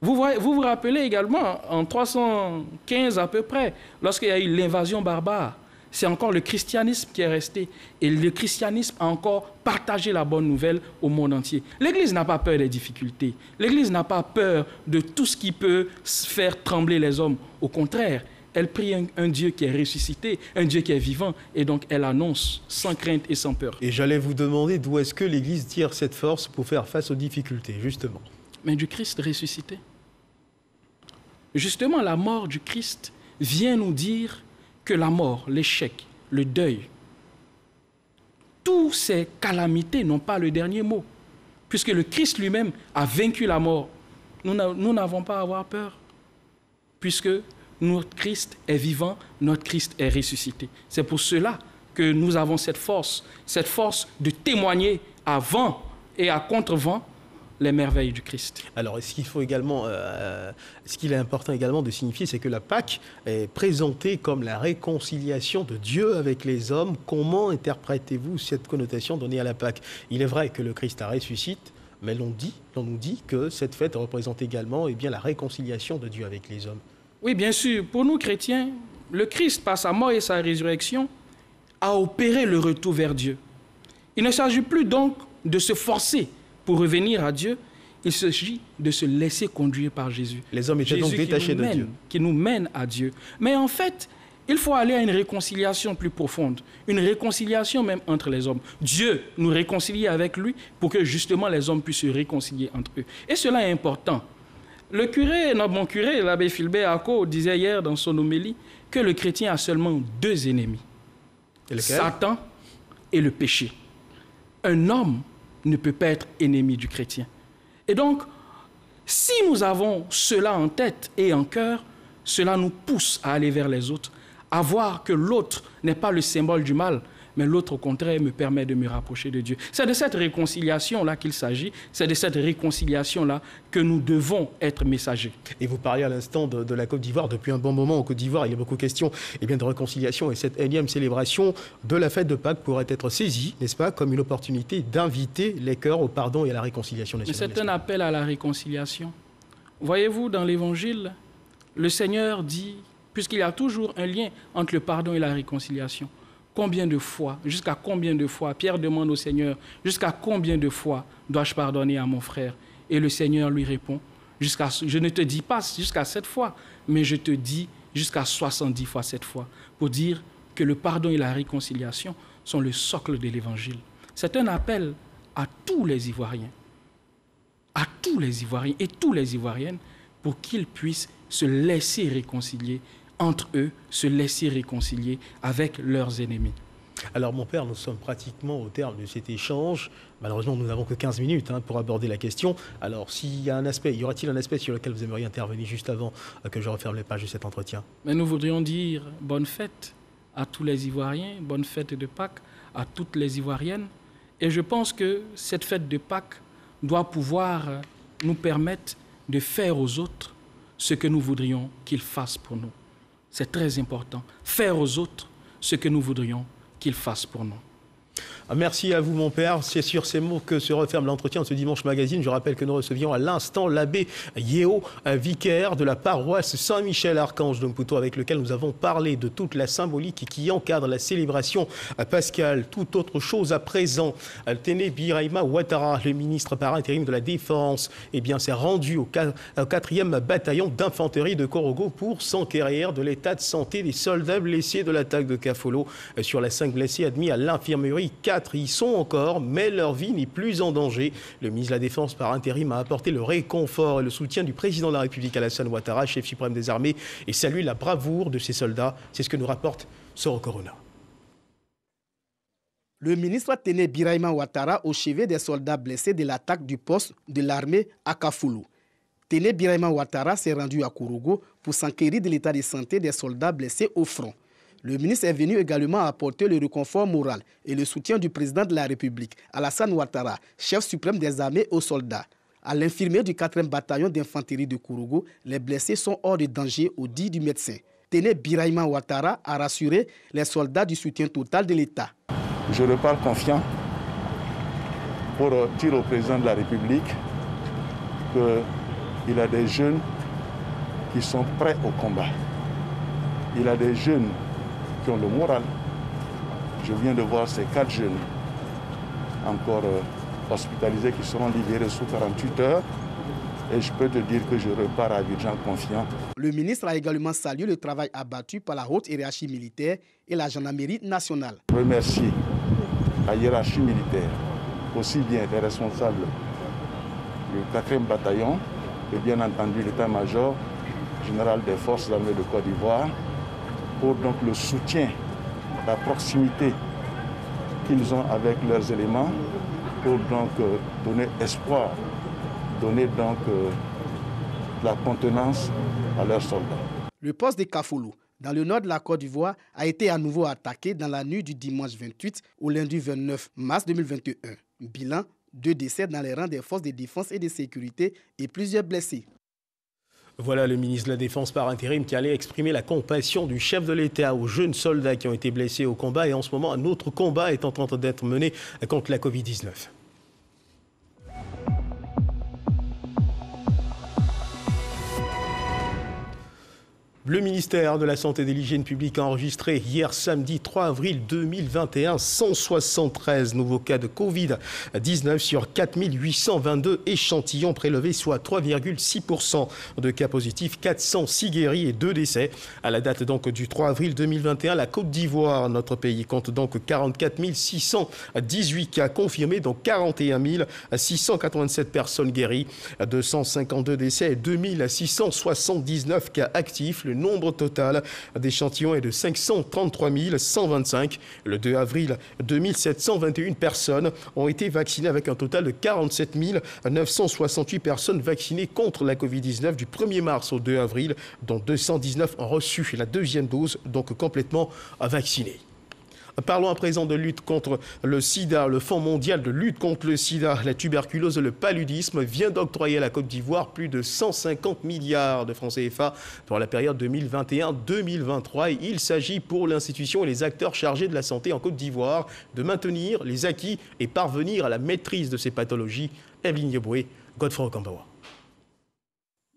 Vous vous rappelez également, en 315 à peu près, lorsqu'il y a eu l'invasion barbare, c'est encore le christianisme qui est resté. Et le christianisme a encore partagé la bonne nouvelle au monde entier. L'Église n'a pas peur des difficultés. L'Église n'a pas peur de tout ce qui peut faire trembler les hommes. Au contraire, elle prie un Dieu qui est ressuscité, un Dieu qui est vivant. Et donc, elle annonce sans crainte et sans peur. Et j'allais vous demander d'où est-ce que l'Église tire cette force pour faire face aux difficultés, justement. Mais du Christ ressuscité. Justement, la mort du Christ vient nous dire que la mort, l'échec, le deuil, toutes ces calamités n'ont pas le dernier mot, puisque le Christ lui-même a vaincu la mort. Nous n'avons pas à avoir peur, puisque notre Christ est vivant, notre Christ est ressuscité. C'est pour cela que nous avons cette force de témoigner à vent et à contre-vent les merveilles du Christ. Alors, ce qu'il est important également de signifier, c'est que la Pâque est présentée comme la réconciliation de Dieu avec les hommes. Comment interprétez-vous cette connotation donnée à la Pâque? Il est vrai que le Christ a ressuscité, mais l'on nous dit que cette fête représente également la réconciliation de Dieu avec les hommes. Oui, bien sûr. Pour nous, chrétiens, le Christ, par sa mort et sa résurrection, a opéré le retour vers Dieu. Il ne s'agit plus donc de se forcer pour revenir à Dieu, il s'agit de se laisser conduire par Jésus. Les hommes étaient donc détachés de Dieu. Qui nous mène à Dieu. Mais en fait, il faut aller à une réconciliation plus profonde, une réconciliation même entre les hommes. Dieu nous réconcilie avec lui pour que justement les hommes puissent se réconcilier entre eux. Et cela est important. Le curé, notre bon curé, l'abbé Philbert Ako, disait hier dans son homélie que le chrétien a seulement deux ennemis. Satan et le péché. Un homme ne peut pas être ennemi du chrétien. Et donc, si nous avons cela en tête et en cœur, cela nous pousse à aller vers les autres, à voir que l'autre n'est pas le symbole du mal, mais l'autre, au contraire, me permet de me rapprocher de Dieu. C'est de cette réconciliation-là qu'il s'agit, c'est de cette réconciliation-là que nous devons être messagers. Et vous parliez à l'instant de la Côte d'Ivoire. Depuis un bon moment, en Côte d'Ivoire, il est beaucoup question de réconciliation. Et cette énième célébration de la fête de Pâques pourrait être saisie, n'est-ce pas, comme une opportunité d'inviter les cœurs au pardon et à la réconciliation nationale. Mais c'est un appel à la réconciliation. Voyez-vous, dans l'Évangile, le Seigneur dit, puisqu'il y a toujours un lien entre le pardon et la réconciliation, combien de fois, jusqu'à combien de fois, Pierre demande au Seigneur, jusqu'à combien de fois dois-je pardonner à mon frère? Et le Seigneur lui répond, je ne te dis pas jusqu'à 7 fois, mais je te dis jusqu'à 70 fois 7 fois, pour dire que le pardon et la réconciliation sont le socle de l'Évangile. C'est un appel à tous les Ivoiriens, et tous les Ivoiriennes, pour qu'ils puissent se laisser réconcilier entre eux, se laisser réconcilier avec leurs ennemis. Alors mon père, nous sommes pratiquement au terme de cet échange. Malheureusement, nous n'avons que 15 minutes pour aborder la question. Alors y aura-t-il un aspect sur lequel vous aimeriez intervenir juste avant que je referme les pages de cet entretien? Mais nous voudrions dire bonne fête à tous les Ivoiriens, bonne fête de Pâques à toutes les Ivoiriennes. Et je pense que cette fête de Pâques doit pouvoir nous permettre de faire aux autres ce que nous voudrions qu'ils fassent pour nous. C'est très important. Faire aux autres ce que nous voudrions qu'ils fassent pour nous. Merci à vous, mon père. C'est sur ces mots que se referme l'entretien de ce dimanche magazine. Je rappelle que nous recevions à l'instant l'abbé Yeo, vicaire de la paroisse Saint-Michel-Archange d'Ompouto, avec lequel nous avons parlé de toute la symbolique qui encadre la célébration pascale. Tout autre chose à présent. Téné Birahima Ouattara, le ministre par intérim de la Défense, s'est rendu au 4e bataillon d'infanterie de Korhogo pour s'enquérir de l'état de santé des soldats blessés de l'attaque de Kafolo. Sur les 5 blessés admis à l'infirmerie, 4 y sont encore, mais leur vie n'est plus en danger. Le ministre de la Défense par intérim a apporté le réconfort et le soutien du président de la République, Alassane Ouattara, chef suprême des armées, et salue la bravoure de ces soldats. C'est ce que nous rapporte Soro Corona. Le ministre Téné Birahima Ouattara au chevet des soldats blessés de l'attaque du poste de l'armée à Kafoulou. Téné Birahima Ouattara s'est rendu à Korhogo pour s'enquérir de l'état de santé des soldats blessés au front. Le ministre est venu également apporter le réconfort moral et le soutien du président de la République, Alassane Ouattara, chef suprême des armées aux soldats. À l'infirmerie du 4e bataillon d'infanterie de Korhogo, les blessés sont hors de danger, au dit du médecin. Téné Birahima Ouattara a rassuré les soldats du soutien total de l'État. Je repars confiant pour dire au président de la République qu'il a des jeunes qui sont prêts au combat. Il a des jeunes qui ont le moral. Je viens de voir ces 4 jeunes encore hospitalisés qui seront libérés sous 48 heures. Et je peux te dire que je repars à Abidjan confiant. Le ministre a également salué le travail abattu par la haute hiérarchie militaire et la gendarmerie nationale. Je remercie la hiérarchie militaire, aussi bien les responsables du 4e bataillon et bien entendu l'état-major général des forces armées de Côte d'Ivoire pour donc le soutien, la proximité qu'ils ont avec leurs éléments pour donc donner espoir, donner donc la contenance à leurs soldats. Le poste de Kafolo, dans le nord de la Côte d'Ivoire, a été à nouveau attaqué dans la nuit du dimanche 28 au lundi 29 mars 2021. Bilan, 2 décès dans les rangs des forces de défense et de sécurité et plusieurs blessés. Voilà le ministre de la Défense par intérim qui allait exprimer la compassion du chef de l'État aux jeunes soldats qui ont été blessés au combat. Et en ce moment, un autre combat est en train d'être mené contre la COVID-19. Le ministère de la Santé et de l'Hygiène publique a enregistré hier samedi 3 avril 2021 173 nouveaux cas de Covid-19 sur 4822 échantillons prélevés, soit 3,6% de cas positifs, 406 guéris et 2 décès. À la date donc du 3 avril 2021, la Côte d'Ivoire, notre pays, compte donc 44 618 cas confirmés, dont 41 687 personnes guéries, 252 décès et 2 679 cas actifs. Le nombre total d'échantillons est de 533 125. Le 2 avril, 2721 personnes ont été vaccinées avec un total de 47 968 personnes vaccinées contre la Covid-19 du 1er mars au 2 avril, dont 219 ont reçu la 2e dose, donc complètement vaccinées. Parlons à présent de lutte contre le sida. Le Fonds mondial de lutte contre le sida, la tuberculose et le paludisme vient d'octroyer à la Côte d'Ivoire plus de 150 milliards de francs CFA pour la période 2021-2023. Il s'agit pour l'institution et les acteurs chargés de la santé en Côte d'Ivoire de maintenir les acquis et parvenir à la maîtrise de ces pathologies. Evelyne Yeboué, Godfrey Okambawa.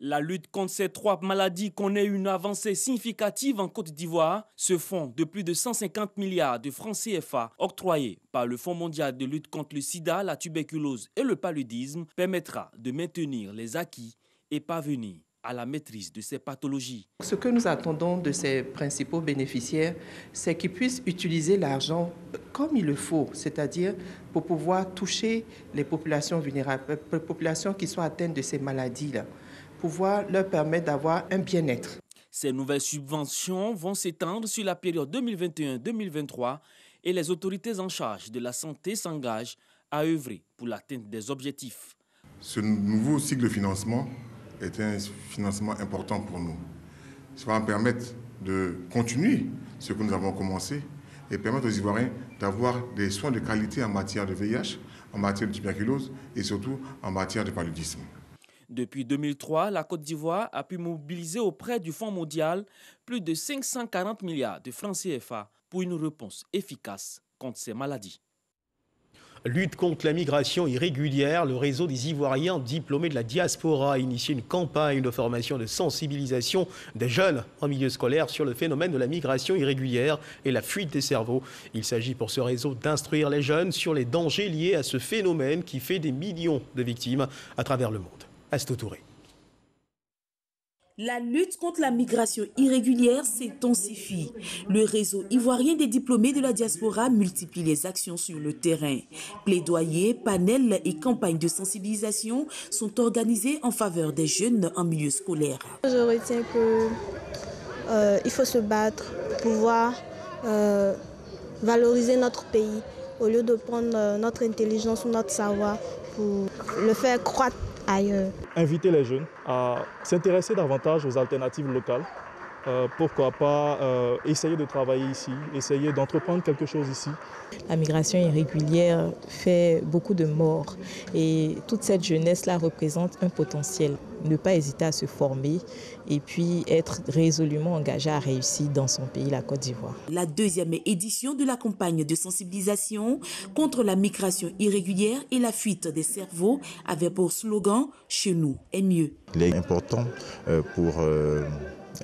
La lutte contre ces 3 maladies connaît une avancée significative en Côte d'Ivoire. Ce fonds de plus de 150 milliards de francs CFA octroyé par le Fonds mondial de lutte contre le sida, la tuberculose et le paludisme permettra de maintenir les acquis et parvenir à la maîtrise de ces pathologies. Ce que nous attendons de ces principaux bénéficiaires, c'est qu'ils puissent utiliser l'argent comme il le faut, c'est-à-dire pour pouvoir toucher les populations vulnérables, les populations qui sont atteintes de ces maladies-là, pouvoir leur permettre d'avoir un bien-être. Ces nouvelles subventions vont s'étendre sur la période 2021-2023 et les autorités en charge de la santé s'engagent à œuvrer pour l'atteinte des objectifs. Ce nouveau cycle de financement est un financement important pour nous. Ça va nous permettre de continuer ce que nous avons commencé et permettre aux Ivoiriens d'avoir des soins de qualité en matière de VIH, en matière de tuberculose et surtout en matière de paludisme. Depuis 2003, la Côte d'Ivoire a pu mobiliser auprès du Fonds mondial plus de 540 milliards de francs CFA pour une réponse efficace contre ces maladies. Lutte contre la migration irrégulière, le réseau des Ivoiriens diplômés de la diaspora a initié une campagne de formation de sensibilisation des jeunes en milieu scolaire sur le phénomène de la migration irrégulière et la fuite des cerveaux. Il s'agit pour ce réseau d'instruire les jeunes sur les dangers liés à ce phénomène qui fait des millions de victimes à travers le monde. La lutte contre la migration irrégulière s'intensifie. Le réseau ivoirien des diplômés de la diaspora multiplie les actions sur le terrain. Plaidoyers, panels et campagnes de sensibilisation sont organisées en faveur des jeunes en milieu scolaire. Je retiens qu'il faut se battre pour pouvoir valoriser notre pays au lieu de prendre notre intelligence ou notre savoir pour le faire croître. Inviter les jeunes à s'intéresser davantage aux alternatives locales, pourquoi pas essayer de travailler ici, essayer d'entreprendre quelque chose ici. La migration irrégulière fait beaucoup de morts et toute cette jeunesse-là représente un potentiel. ne pas hésiter à se former et puis être résolument engagé à réussir dans son pays, la Côte d'Ivoire. La deuxième édition de la campagne de sensibilisation contre la migration irrégulière et la fuite des cerveaux avait pour slogan « Chez nous est mieux ». Il est important pour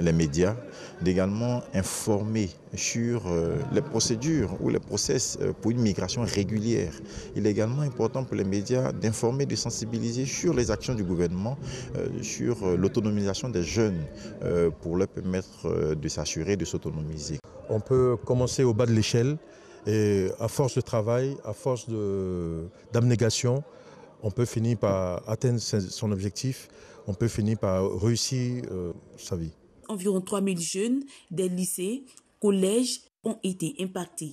les médias d'également informer sur les procédures ou les process pour une migration régulière. Il est également important pour les médias d'informer, de sensibiliser sur les actions du gouvernement, sur l'autonomisation des jeunes pour leur permettre de s'assurer, de s'autonomiser. On peut commencer au bas de l'échelle et à force de travail, à force d'abnégation, on peut finir par atteindre son objectif, on peut finir par réussir sa vie. Environ 3000 jeunes des lycées, collèges ont été impactés.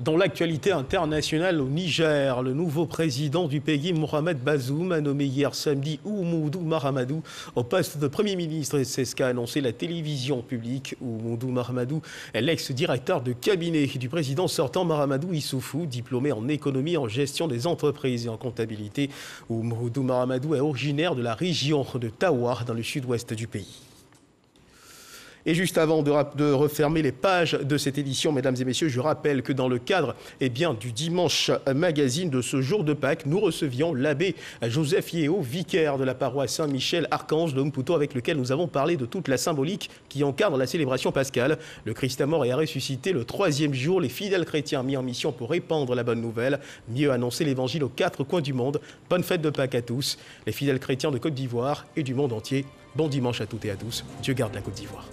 Dans l'actualité internationale au Niger, le nouveau président du pays, Mohamed Bazoum, a nommé hier samedi Ouhoumoudou Mahamadou au poste de Premier ministre. C'est ce qu'a annoncé la télévision publique. Ouhoumoudou Mahamadou est l'ex-directeur de cabinet du président sortant Mahamadou Issoufou, diplômé en économie, en gestion des entreprises et en comptabilité. Ouhoumoudou Mahamadou est originaire de la région de Tawa, dans le sud-ouest du pays. Et juste avant de refermer les pages de cette édition, mesdames et messieurs, je rappelle que dans le cadre du dimanche magazine de ce jour de Pâques, nous recevions l'abbé Joseph Yeo, vicaire de la paroisse Saint-Michel-Archange d'Ompouto, avec lequel nous avons parlé de toute la symbolique qui encadre la célébration pascale. Le Christ est mort et a ressuscité le troisième jour. Les fidèles chrétiens mis en mission pour répandre la bonne nouvelle, mieux annoncer l'évangile aux quatre coins du monde. Bonne fête de Pâques à tous, les fidèles chrétiens de Côte d'Ivoire et du monde entier. Bon dimanche à toutes et à tous. Dieu garde la Côte d'Ivoire.